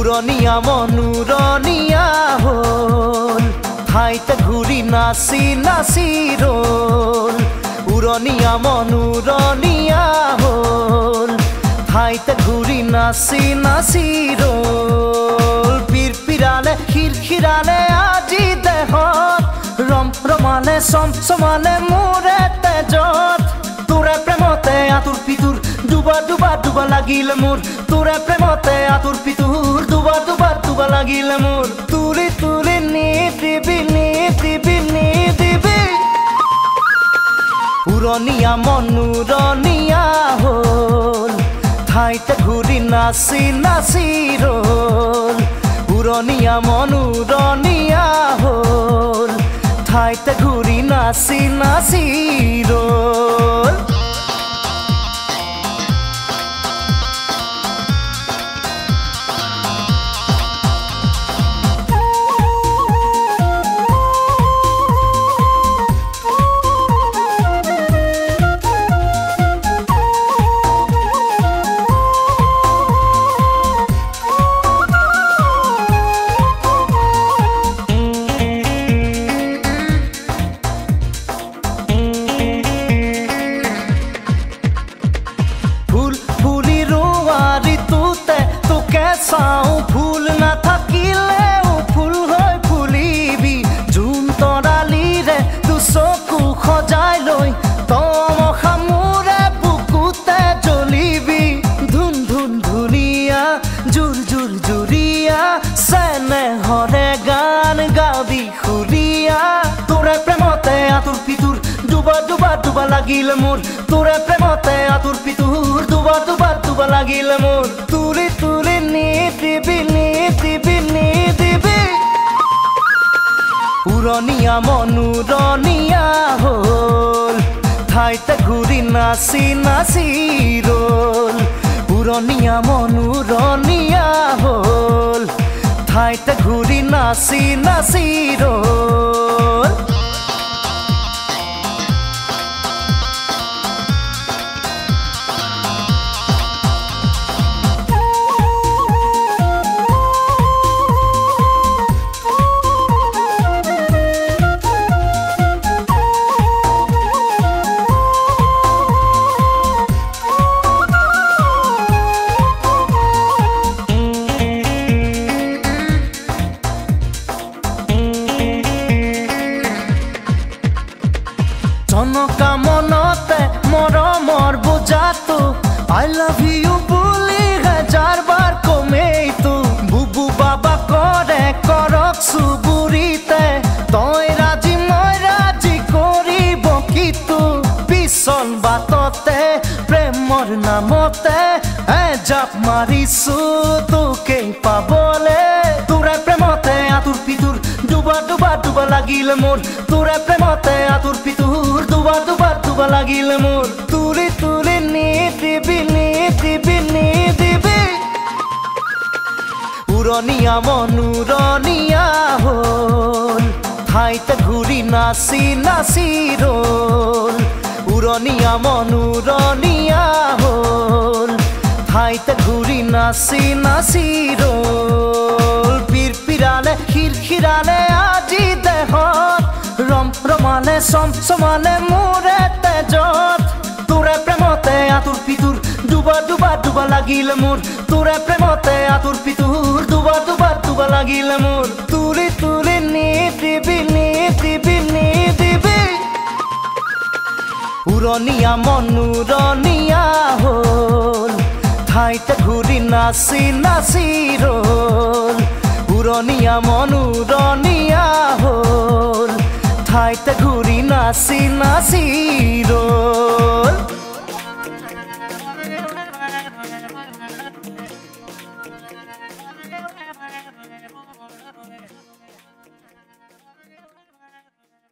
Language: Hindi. उरनिया मन उरनिया होल ठाईते घूरी नासी नासी रोल। उरनिया मन उरनिया होल ठाईते घूरी नासी नासी रोल। पिरपिराले खिरखिराले आजी देहत रम रमाले समसमाले मोरे तेजत। तोरे प्रेमते आतुर पितुर डुबा डुबा डुबा लागिल मोर। तोरे प्रेमते आतुर पितुर डुबा डुबा डुबा लागिल मोर। तुली तुली नी दिबी उरनिया मन उरनिया होल ठाईते घूरी नासी नासी रोल। उरनिया मन उरनिया होल ठाईते घूरी नासी नासी रोल। फूल ना थकिले फूल होय फुलिबी झुम तोड़ाली रे तू चकु खजाय लई। तम खामुरे बुकुते जलिबी धुन धुन धुनिया जुर जुर जुरिया सेने हरे गान गाबी खुरिया। तोरे प्रेमते आतुर पितुर डुबा डुबा डुबा लागिल मोर। तोरे प्रेमते आतुर पितुर डुबा डुबा डुबा लागिल मोर। तुली तुली नी दिबी उरनिया मन उरनिया होल ठाईते घूरी नासी नासी रोल। उरनिया मन उरनिया होल ठाईते घूरी नासी नासी रोल। जनका मनते मरमर बोझातो आई लाभ यू बोली हजार बार कमेई तो बुबू बाबा करे करक सुबुरीते। तय राजी मैं राजी करिब कितु पिछल बातते प्रेमर नामते जाप मारिसु तोके पाबले। तोरे प्रेमते आतुर पितुर डुबा डुबा डुबा लागिल मोर। तोरे प्रेमते आतुर पितुर डुबा डुबा डुबा लागिल मोर। तुली तुली नी दिबी उरनिया मन उरनिया होल ठाईते घूरी नासी नासी रोल। उरनिया मन उरनिया होल ठाईते घूरी नासी नासी रोल। पिरपिराले खिरखिराले आजी देहत रम रमाले समसमाले मोरे तेजत। तोरे प्रेमते आतुर पितुर डुबा डुबा डुबा लागिल मोर। तोरे प्रेमते आतुर पितुर डुबा डुबा डुबा लागिल मोर। तुली तुली नी दिबी उरनिया मन उरनिया होल ठाईते घूरी नासी नासी रोल। उरनिया मन उरनिया होल ठाईते घूरी नासी नासी रोल।